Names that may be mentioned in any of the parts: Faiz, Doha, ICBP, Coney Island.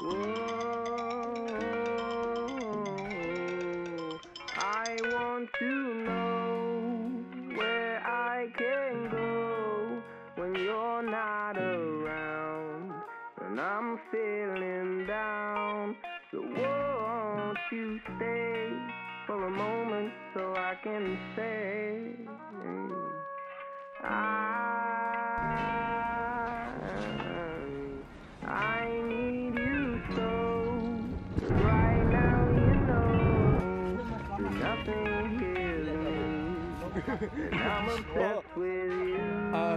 Whoa, I want to know where I can go when you're not around, when I'm feeling down. So won't you stay for a moment so I can say I need you so right now, you know, there's nothing here. I'm obsessed with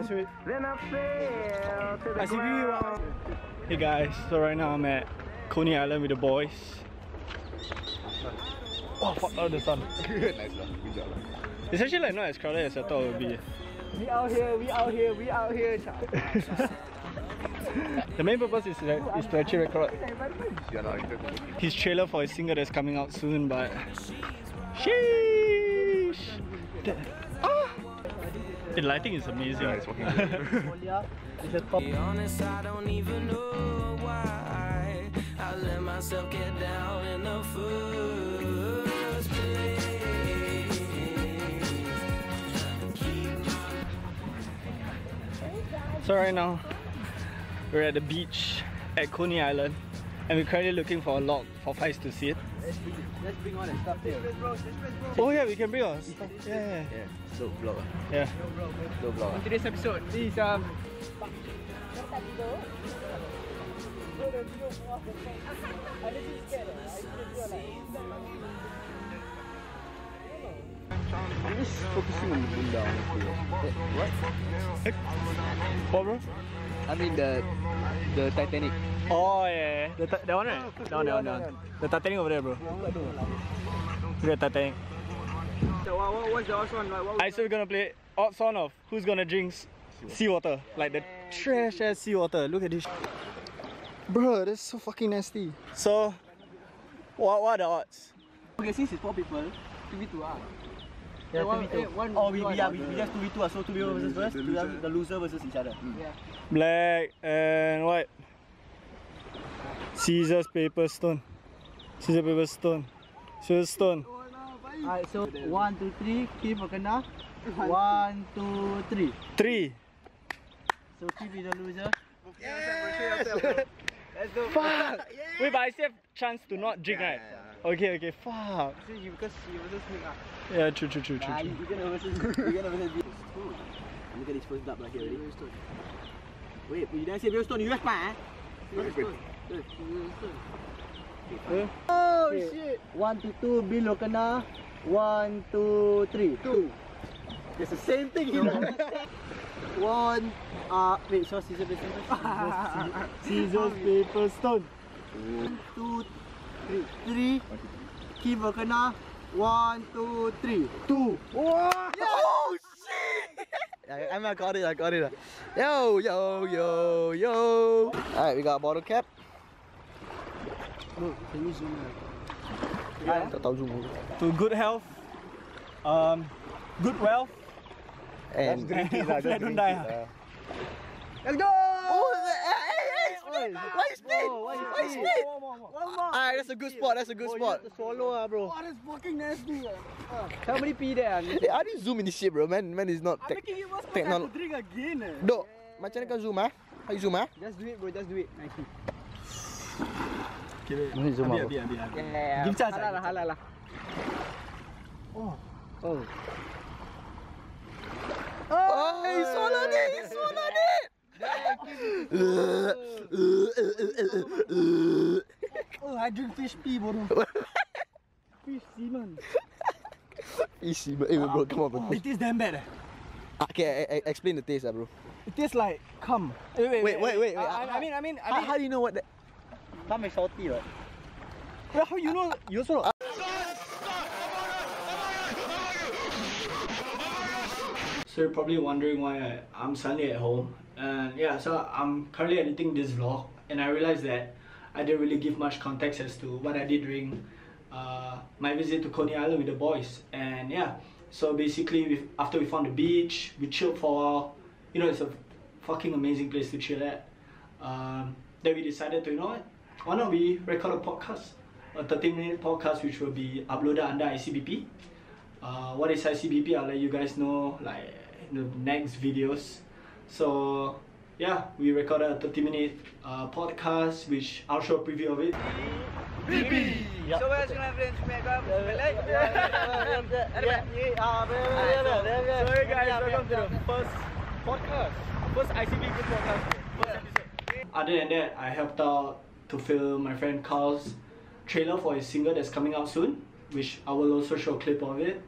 you. Then I fell to the ground. Hey guys, so right now I'm at Coney Island with the boys. Oh fuck, out of the sun. Nice lah, good job lah. It's actually like not as crowded as I thought it would be. We out here, we out here, we out here. The main purpose is to actually record his trailer for his single that's coming out soon, but sheesh! The lighting is amazing. Yeah, it's working good. Honest, I don't even know why I let myself get down in the first place. So right now, we're at the beach at Coney Island and we're currently looking for a log for Faiz to see it. Let's bring all the stuff there. Oh yeah, we can bring our stuff. Yeah. Slow vlog. Yeah. Slow vlog. On today's episode is I'm just focusing on the window, honestly. What? What, bro? I mean the Titanic. Oh yeah, that one right? That one. The Titanic over there, bro. The Titanic. So what's the odds on? Alright, so we're gonna play odds on of who's gonna drink seawater, like the trash ass seawater. Look at this, bro. That's so fucking nasty. So, what are the odds? Okay, since it's 4 people, 2v2 ah. Yeah, we just 2v2, so 2v1 versus first, the loser versus each other. Yeah. Black and white. Scissors, paper, stone. Scissors, paper, stone. Scissors, stone. Alright, so 1, 2, 3, keep a kena. 1, 2, 3. 3. So keep is the loser. Yes! Let's go. Fuck! Yes. Wait, but I still have chance to not drink, right? Okay, fuck. So you because you versus me ah. Yeah, true. Ah, you're gonna versus me. Look at this first dub right here, ready? Wait, you didn't say Billstone, you left my eh? Oh shit! 1, 2, 2, Bill Okana. 1, 2, 3. 2. It's the same thing, you know. Wait, so scissors, paper, stone. 1, 2, 3. Keep a kana. 1, 2, 3. 2. Oh shit! I got it. Yo. Alright, we got a bottle cap. Bro, can you zoom in? To good health, good wealth, and hopefully I don't die. Let's go! Why is it? One more. Alright, that's a good spot. You have to swallow, bro. Oh, that's fucking nasty. Somebody pee there. How do you zoom in this shit, bro? Man is not technology. I'm making it worse to drink again. Dok, macam mana kau zoom, ah? How you zoom, ah? Just do it, bro. Nicely. Okay, zoom, bro. Yeah. Give chance. Halal. Oh. Oh, he swallowed it. Oh, I drink fish pee, bro. Fish semen. Hey, bro, come on, bro. It tastes damn bad. Okay, explain the taste, bro. It tastes like cum. Wait. I mean. How do you know what that? Cum is salty, right? How you know? You also know. So you're probably wondering why I'm suddenly at home, and yeah, so I'm currently editing this vlog and I realized that I didn't really give much context as to what I did during my visit to Coney Island with the boys. And yeah, so basically after we found the beach, we chilled for a while. You know, it's a fucking amazing place to chill at. Then we decided to, you know what, why not we record a podcast, a 30-minute podcast which will be uploaded under ICBP. What is ICBP? I'll let you guys know like in the next videos. So yeah, we recorded a 30-minute podcast which I'll show a preview of it. Yep. So we're just gonna have an instrument go. So guys, welcome to the first podcast. First ICBP podcast. First episode. Other than that, I helped out to film my friend Carl's trailer for his single that's coming out soon, which I will also show a clip of it.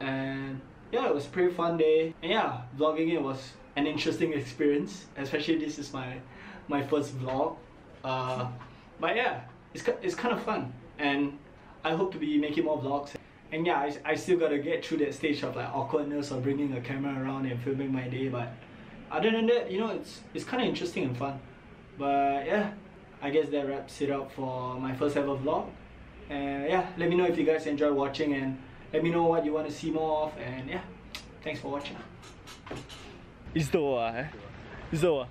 And yeah, it was a pretty fun day. And yeah, vlogging it was an interesting experience, especially this is my first vlog. But yeah, it's kind of fun, and I hope to be making more vlogs. And yeah, I still gotta get through that stage of like awkwardness of bringing a camera around and filming my day, but other than that, you know, it's kind of interesting and fun. But yeah, I guess that wraps it up for my first ever vlog. And yeah, let me know if you guys enjoy watching, and let me know what you want to see more of. And yeah, thanks for watching. It's Doha, eh? It's Doha.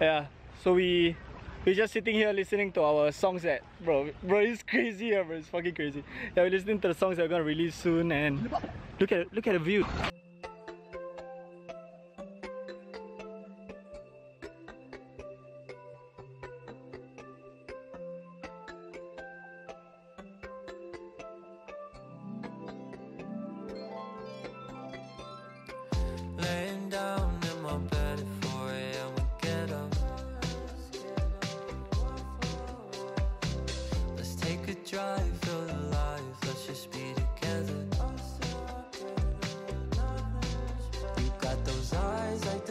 Yeah, so we're just sitting here listening to our songs that, bro, it's crazy, yeah, bro, it's fucking crazy. Yeah, we're listening to the songs that are gonna release soon, and look at the view.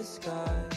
Sky